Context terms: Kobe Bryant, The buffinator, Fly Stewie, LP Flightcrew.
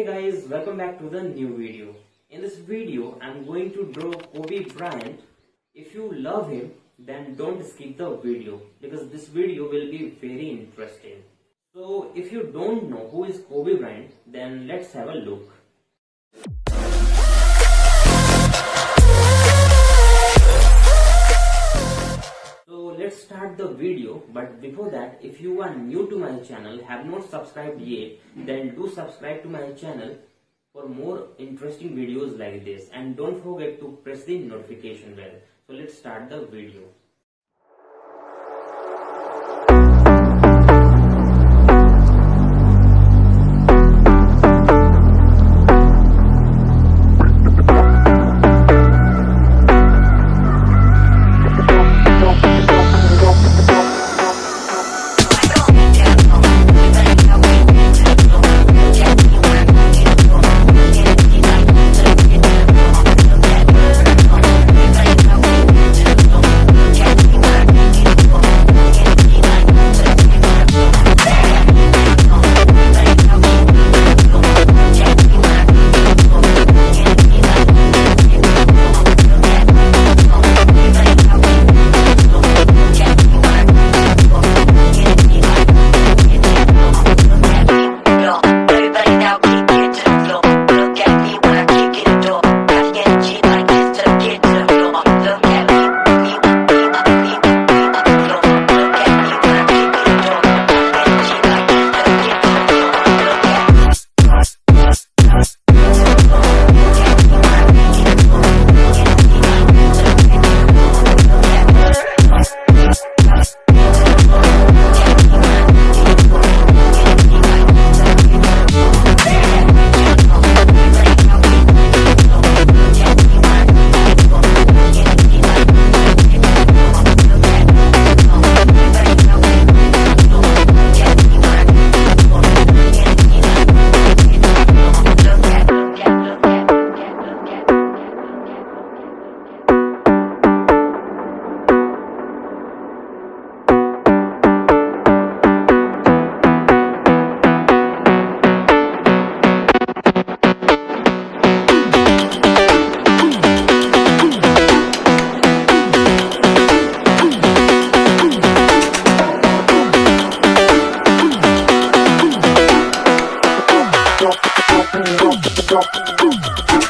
Hey guys, welcome back to the new video. In this video, I'm going to draw Kobe Bryant. If you love him, then don't skip the video because this video will be very interesting. So if you don't know who is Kobe Bryant, then let's have a look. Let's start the video, but before that, if you are new to my channel, have not subscribed yet, then do subscribe to my channel for more interesting videos like this, and don't forget to press the notification bell. So let's start the video. Drop, drop, drop, drop, drop.